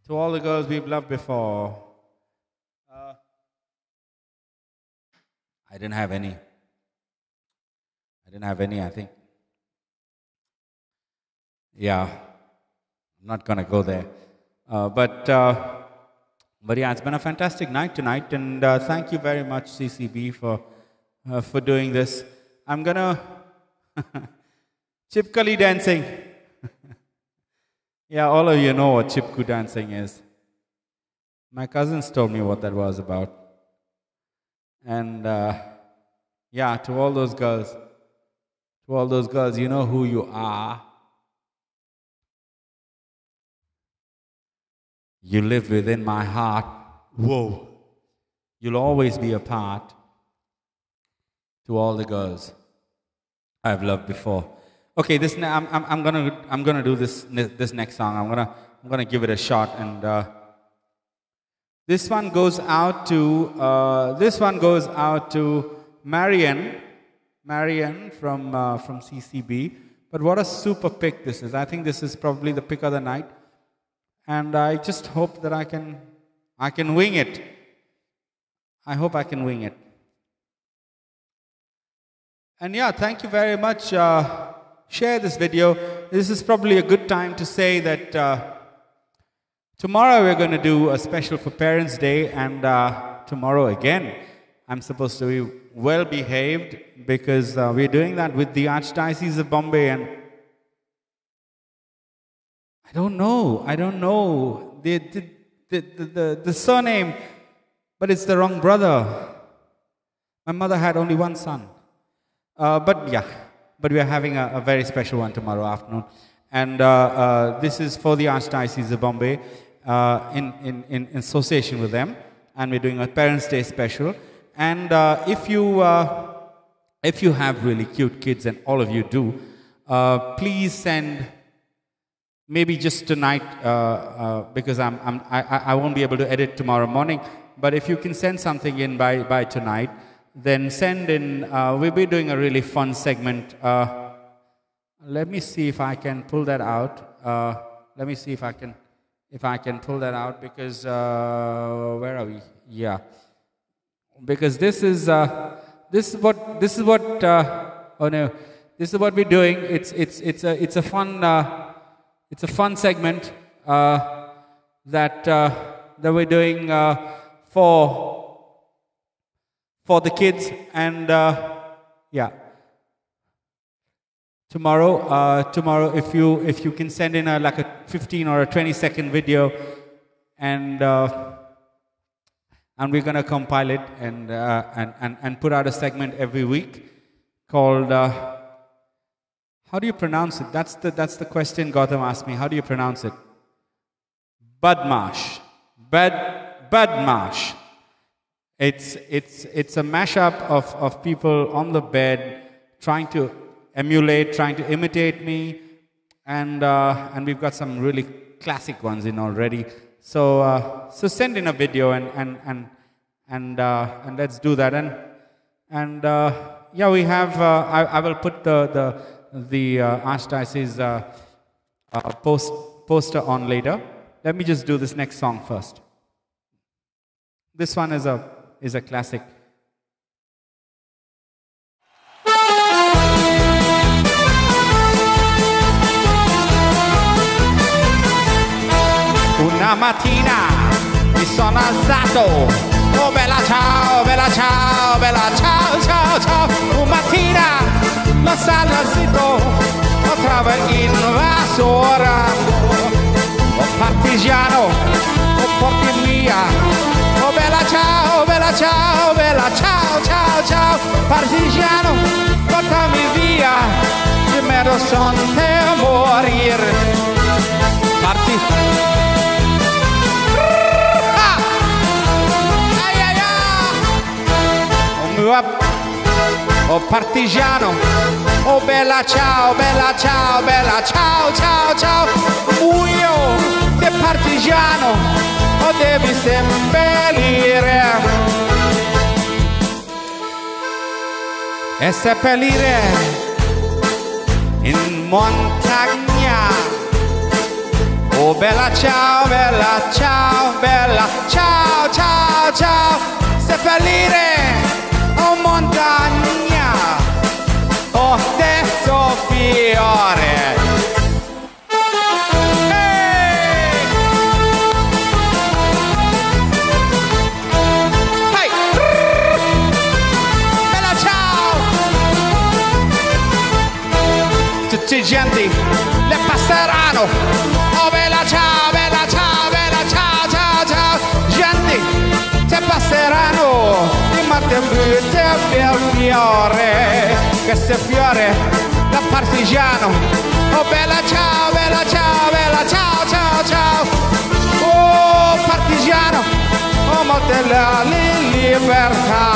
to all the girls we've loved before. Uh, I didn't have any. I didn't have any, I think. Yeah, I'm not going to go there. Uh, but, uh, but yeah, it's been a fantastic night tonight, and uh, thank you very much, C C B, for, uh, for doing this. I'm going to... Chipkali dancing. Yeah, all of you know what Chipku dancing is. My cousins told me what that was about. And uh, yeah, to all those girls, to all those girls, you know who you are. You live within my heart. Whoa. You'll always be a part. To all the girls I've loved before. Okay, this I'm I'm, I'm gonna I'm gonna do this this next song. I'm gonna I'm gonna give it a shot, and uh, this one goes out to uh, this one goes out to Marian, Marian from uh, from C C B. But what a super pick this is! I think this is probably the pick of the night. And I just hope that I can, I can wing it. I hope I can wing it. And yeah, thank you very much. Uh, share this video. This is probably a good time to say that uh, tomorrow we're going to do a special for Parents' Day, and uh, tomorrow again I'm supposed to be well behaved because uh, we're doing that with the Archdiocese of Bombay, and I don't know, I don't know the, the, the, the, the surname, but it's the wrong brother. My mother had only one son. Uh, but yeah, but we're having a, a very special one tomorrow afternoon. And uh, uh, this is for the Archdiocese of Bombay uh, in, in, in association with them. And we're doing a Parents' Day special. And uh, if, you, uh, if you have really cute kids, and all of you do, uh, please send... Maybe just tonight, uh, uh, because I'm, I'm, I, I won't be able to edit tomorrow morning. But if you can send something in by, by tonight, then send in. Uh, we'll be doing a really fun segment. Uh, let me see if I can pull that out. Uh, let me see if I can if I can pull that out, because uh, where are we? Yeah, because this is uh, this is what this is what. Uh, oh no, this is what we're doing. It's it's it's a it's a fun. Uh, It's a fun segment uh, that uh, that we're doing uh, for for the kids, and uh, yeah. Tomorrow, uh, tomorrow, if you if you can send in a like a fifteen or a twenty second video, and uh, and we're gonna compile it and uh, and and and put out a segment every week called. Uh, How do you pronounce it? That's the, that's the question Gautam asked me. How do you pronounce it? Badmash. Bad, badmash. It's, it's, it's a mashup of, of people on the bed trying to emulate, trying to imitate me. And, uh, and we've got some really classic ones in already. So, uh, so send in a video and, and, and, and, uh, and let's do that. And, and uh, yeah, we have... Uh, I, I will put the... the the uh, Archdiocese uh, uh, post, poster on later. Let me just do this next song first. This one is a, is a classic. Una mattina mi sono alzato. Oh bella ciao, bella ciao, bella ciao, ciao, ciao. Una mattina la sala zitto, ho trovato l'invasora, oh partigiano, oh porti via, oh bella ciao, bella ciao, bella ciao, ciao, ciao, partigiano. kan vi via, ge med oss sånt här morier. Marti. Ay, ay, ay. Oh, partigiano. Oh, bella ciao, bella ciao, bella ciao, ciao, ciao. Uio, de partigiano. Oh, devi seppellire. E seppellire in montagna. Oh bella ciao, bella ciao, bella ciao, ciao, ciao. Seppellire in montagna. Oh terzo fiore. Tutti genti, le passeranno. Oh bella ciao, bella ciao, bella ciao, ciao, ciao. Genti, te passeranno. Di Marte Brute per fiore. Questo fiore da partigiano. Oh bella ciao, bella ciao, bella ciao, ciao, ciao. Oh partigiano, oh morte la libertà.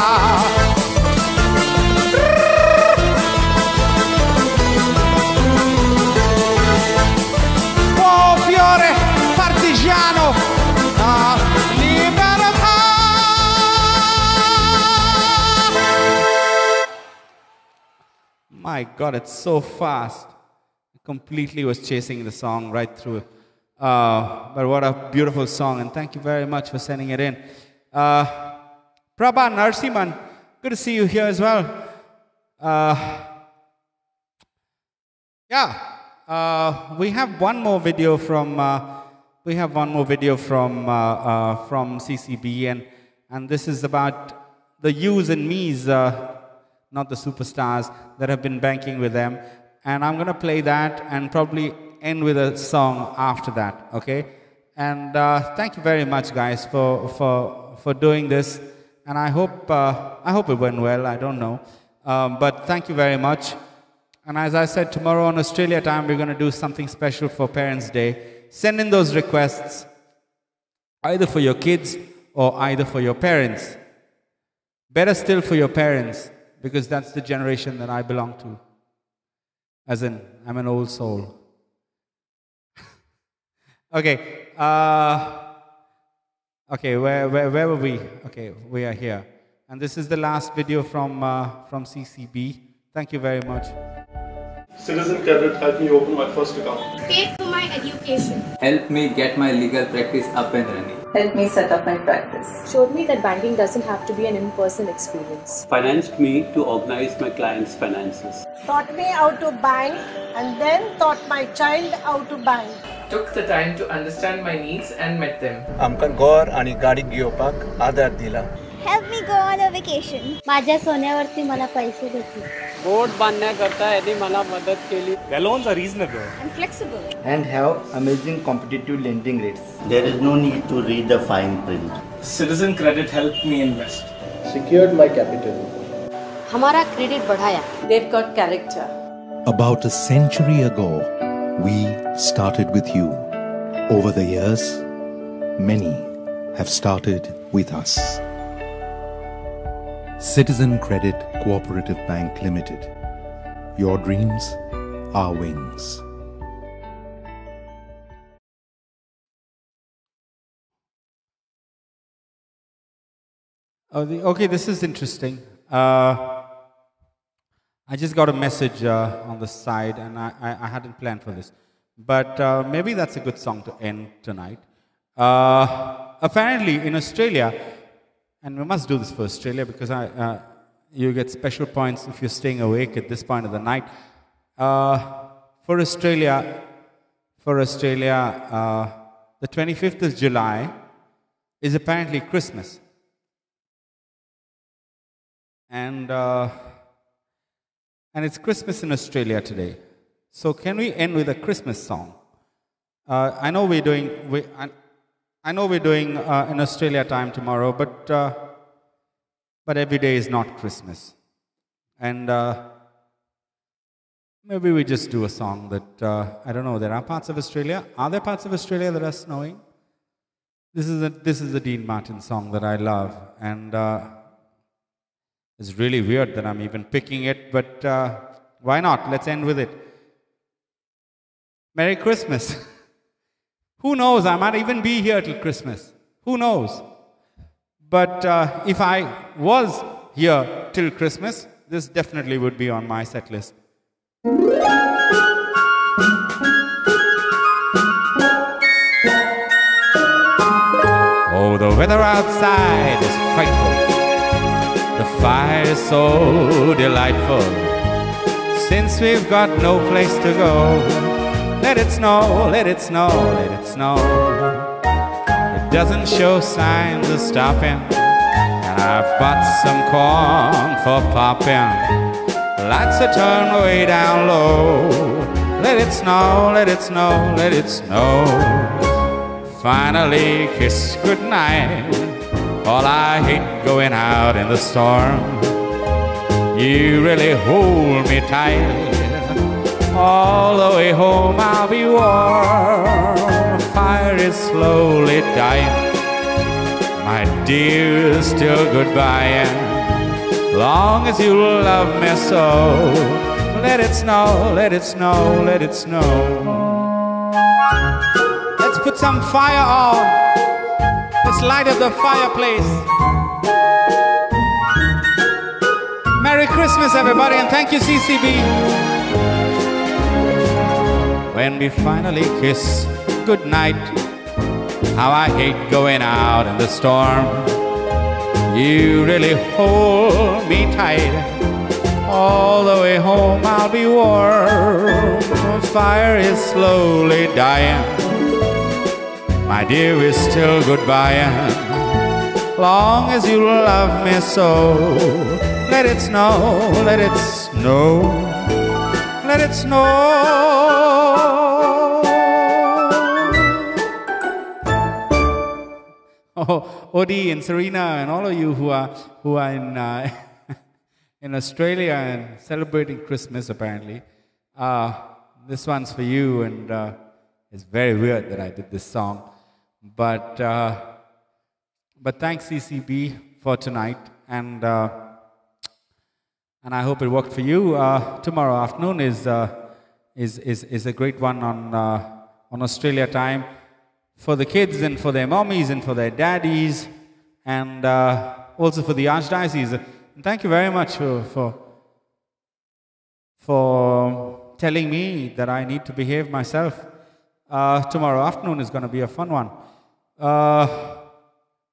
Partigiano, ah, libertà. My God, it's so fast. I completely was chasing the song right through. Uh, but what a beautiful song, and thank you very much for sending it in. Uh, Prabha Narsiman, good to see you here as well. Uh, yeah. Uh, we have one more video from uh, we have one more video from uh, uh, from C C B, and and this is about the yous and me's, uh, not the superstars that have been banking with them, and I'm gonna play that and probably end with a song after that, okay? And uh, thank you very much, guys, for for for doing this, and I hope uh, I hope it went well. I don't know, um, but thank you very much. And as I said, tomorrow on Australia time, we're going to do something special for Parents' Day. Send in those requests, either for your kids or either for your parents. Better still for your parents, because that's the generation that I belong to. As in, I'm an old soul. Okay. Uh, okay, where, where, where were we? Okay, we are here. And this is the last video from, uh, from C C B. Thank you very much. Citizen Credit helped me open my first account. Paid for my education. Helped me get my legal practice up and running. Helped me set up my practice. Showed me that banking doesn't have to be an in-person experience. Financed me to organize my clients' finances. Taught me how to bank and then taught my child how to bank. Took the time to understand my needs and met them. Amkan gaur ani gadi gyopak aadar dila. Help me go on a vacation. Maja sonevarti mala paise deti. Board banna karta yani mala madad keli. Their loans are reasonable and flexible and have amazing competitive lending rates. There is no need to read the fine print. Citizen Credit helped me invest. Secured my capital. Hamara credit badhaya. They've got character. About a century ago, we started with you. Over the years, many have started with us. Citizen Credit Cooperative Bank Limited. Your dreams, our wings. Oh, the, okay, this is interesting. Uh, I just got a message uh, on the side, and I, I, I hadn't planned for this. But uh, maybe that's a good song to end tonight. Uh, apparently, in Australia... And we must do this for Australia, because I, uh, you get special points if you're staying awake at this point of the night. Uh, for Australia, for Australia, uh, the twenty-fifth of July is apparently Christmas. And, uh, and it's Christmas in Australia today. So can we end with a Christmas song? Uh, I know we're doing... We, I, I know we're doing uh, in Australia time tomorrow, but uh, but every day is not Christmas, and uh, Maybe we just do a song that, uh, I don't know, there are parts of Australia. Are there parts of Australia that are snowing? This is a, this is the Dean Martin song that I love. And uh, it's really weird that I'm even picking it, but uh, why not? Let's end with it. Merry Christmas. Who knows? I might even be here till Christmas. Who knows? But uh, if I was here till Christmas, this definitely would be on my set list. Oh, the weather outside is frightful. The fire is so delightful. Since we've got no place to go, let it snow, let it snow, let it snow. It doesn't show signs of stopping, and I've bought some corn for popping. Lights are turned way down low. Let it snow, let it snow, let it snow. Finally kiss goodnight. All I hate going out in the storm. You really hold me tight. All the way home I'll be warm. Fire is slowly dying. My dear is still goodbye. Long as you love me so, let it snow, let it snow, let it snow. Let's put some fire on. Let's light up the fireplace. Merry Christmas, everybody, and thank you, C C B. When we finally kiss goodnight, how I hate going out in the storm. You really hold me tight. All the way home I'll be warm. Fire is slowly dying. My dear is still goodbye. Long as you love me so, let it snow, let it snow, let it snow. Oh, Odie and Serena and all of you who are who are in uh, in Australia and celebrating Christmas apparently, uh, this one's for you, and uh, it's very weird that I did this song, but uh, but thanks C C B for tonight, and uh, and I hope it worked for you. Uh, tomorrow afternoon is uh, is is is a great one on uh, on Australia time. For the kids and for their mommies and for their daddies, and uh, also for the Archdiocese. And thank you very much for, for for telling me that I need to behave myself. Uh, tomorrow afternoon is going to be a fun one. Uh,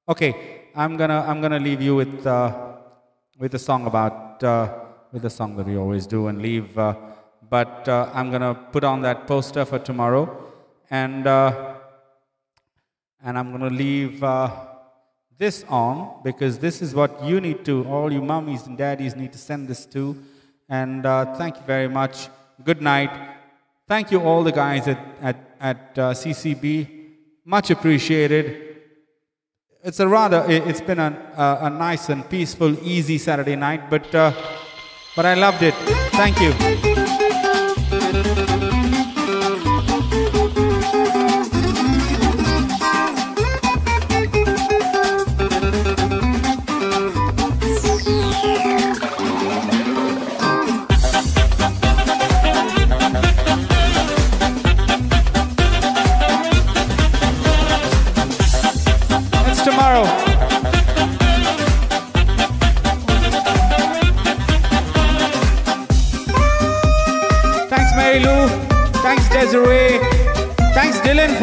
okay, I'm gonna I'm gonna leave you with uh, with a song about uh, with a song that we always do and leave. Uh, but uh, I'm gonna put on that poster for tomorrow, and. Uh, And I'm going to leave uh, this on, because this is what you need to, all you mummies and daddies need to send this to. And uh, thank you very much. Good night. Thank you all the guys at, at, at uh, C C B. Much appreciated. It's a rather, it's been a, a, a nice and peaceful, easy Saturday night, but, uh, but I loved it. Thank you.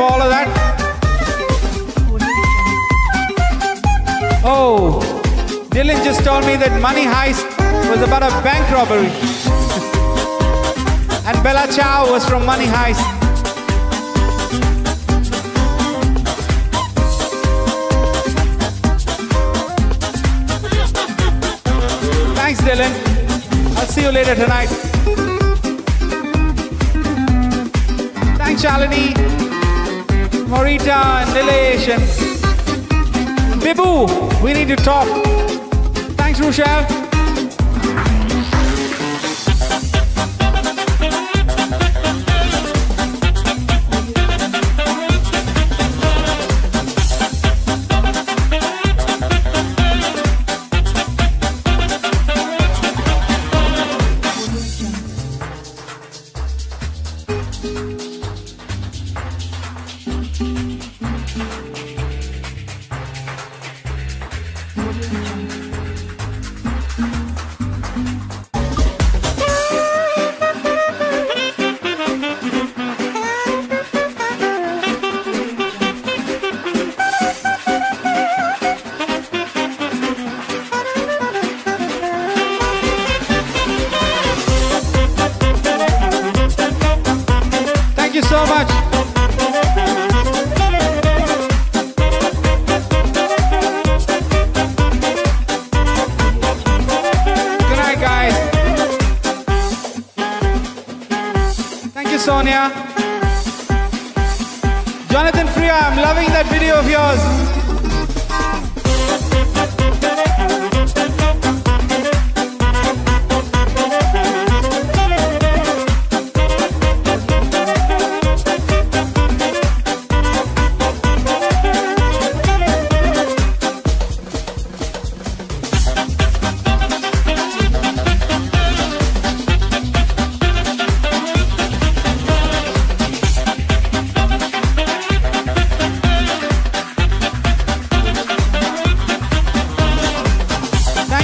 For all of that. Oh, Dylan just told me that Money Heist was about a bank robbery. And Bella Ciao was from Money Heist. Thanks, Dylan. I'll see you later tonight. Thanks, Shalini. Morita and Nilesh and Bibu, we need to talk. Thanks, Rushab.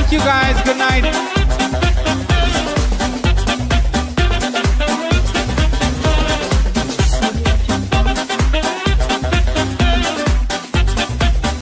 Thank you guys, good night.